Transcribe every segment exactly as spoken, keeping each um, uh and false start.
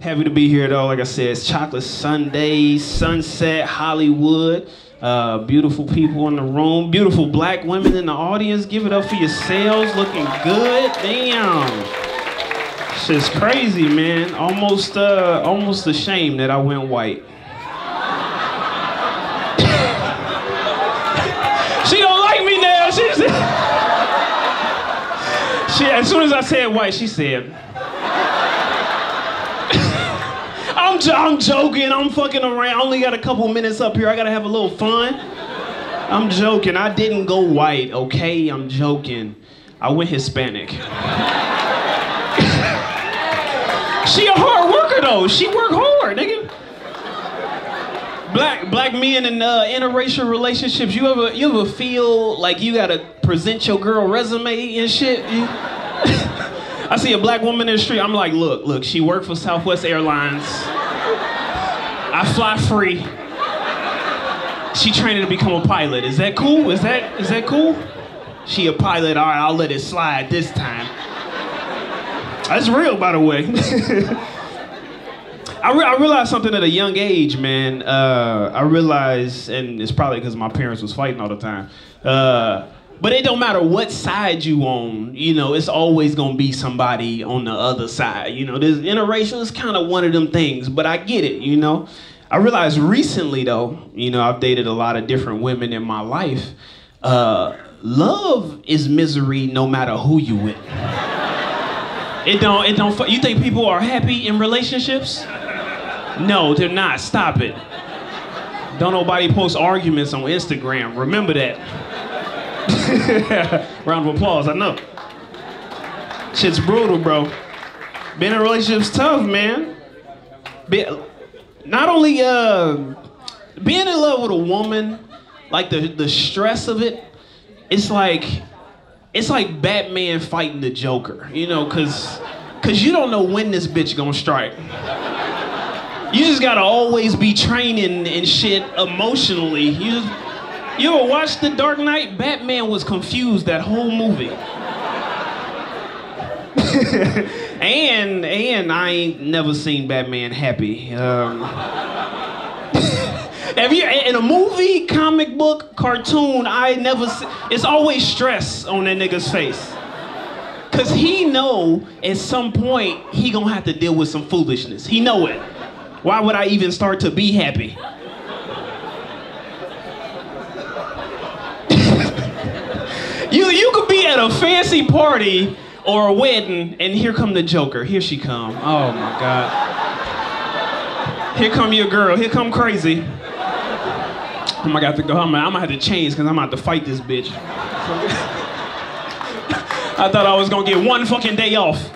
Happy to be here though. Like I said, it's Chocolate Sundaes, Sunset, Hollywood. Uh, beautiful people in the room. Beautiful black women in the audience. Give it up for yourselves. Looking good. Damn. Shit's crazy, man. Almost, uh, almost ashamed that I went white. She don't like me now. She's she, as soon as I said white, she said, I'm, j I'm joking, I'm fucking around. I only got a couple minutes up here. I gotta have a little fun. I'm joking, I didn't go white, okay? I'm joking. I went Hispanic. She a hard worker though. She work hard, nigga. Black black men in uh, interracial relationships, you ever you ever feel like you gotta present your girl resume and shit? You... I see a black woman in the street, I'm like, look, look, she worked for Southwest Airlines. I fly free. She training to become a pilot. Is that cool? Is that is that cool? She a pilot, all right, I'll let it slide this time. That's real, by the way. I, re I realized something at a young age, man. Uh, I realized, and it's probably because my parents was fighting all the time, uh, but it don't matter what side you on, you know, it's always gonna be somebody on the other side. You know, this interracial is kind of one of them things, but I get it, you know. I realized recently though, you know, I've dated a lot of different women in my life. Uh, love is misery no matter who you with. It don't, it don't, you think people are happy in relationships? No, they're not, stop it. Don't nobody post arguments on Instagram, remember that. Round of applause, I know. Shit's brutal, bro. Being in relationships tough, man. Be, not only uh, being in love with a woman, like the, the stress of it, it's like, it's like Batman fighting the Joker, you know, cause, cause you don't know when this bitch gonna strike. You just gotta always be training and shit emotionally. You just, You ever watched The Dark Knight? Batman was confused that whole movie. and and I ain't never seen Batman happy. Um, have you in a movie, comic book, cartoon? I never. See, it's always stress on that nigga's face, cause he know at some point he gonna have to deal with some foolishness. He know it. Why would I even start to be happy? You, you could be at a fancy party or a wedding, and here come the Joker. Here she come. Oh, my God. Here come your girl. Here come crazy. Oh, my God. I'm going to have to change because I'm about to fight this bitch. I thought I was going to get one fucking day off.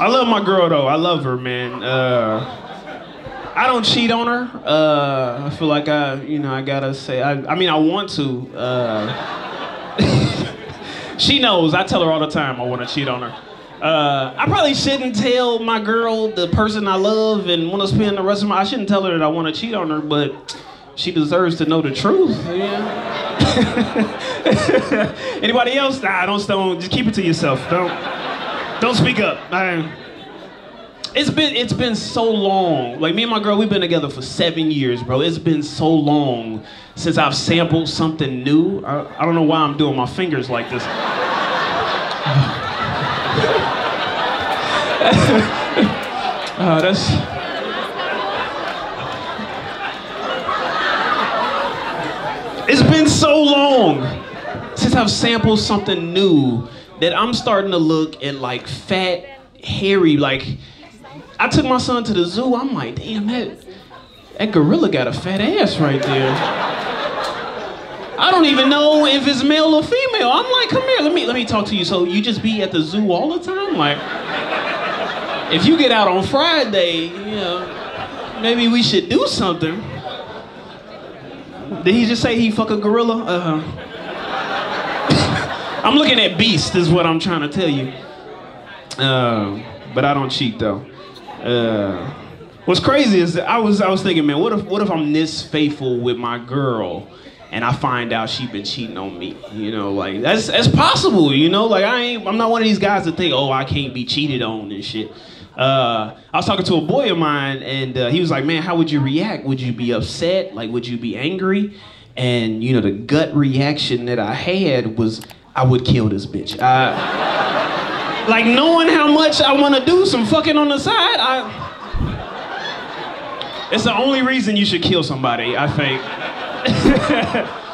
I love my girl, though. I love her, man. Uh... I don't cheat on her. Uh, I feel like I, you know, I gotta say, I, I mean, I want to. Uh, she knows, I tell her all the time I wanna cheat on her. Uh, I probably shouldn't tell my girl, the person I love and wanna spend the rest of my, I shouldn't tell her that I wanna cheat on her, but she deserves to know the truth. Yeah. Anybody else? Nah, don't, don't, just keep it to yourself. Don't, don't speak up. I, It's been, it's been so long. Like, me and my girl, we've been together for seven years, bro. It's been so long since I've sampled something new. I, I don't know why I'm doing my fingers like this. uh, that's... It's been so long since I've sampled something new that I'm starting to look at, like, fat, hairy, like... I took my son to the zoo, I'm like, damn, that, that gorilla got a fat ass right there. I don't even know if it's male or female. I'm like, come here, let me, let me talk to you. So you just be at the zoo all the time? Like, if you get out on Friday, you know, maybe we should do something. Did he just say he fuck a gorilla? Uh-huh. I'm looking at Beast is what I'm trying to tell you. Uh, but I don't cheat though. Uh, what's crazy is I was I was thinking, man, what if what if I'm this faithful with my girl, and I find out she been cheating on me? You know, like that's that's possible. You know, like I ain't I'm not one of these guys that think, oh, I can't be cheated on and shit. Uh, Uh, I was talking to a boy of mine, and uh, he was like, man, how would you react? Would you be upset? Like, would you be angry? And, you know, the gut reaction that I had was, I would kill this bitch. I, like, knowing how much I want to do some fucking on the side, I... It's the only reason you should kill somebody, I think.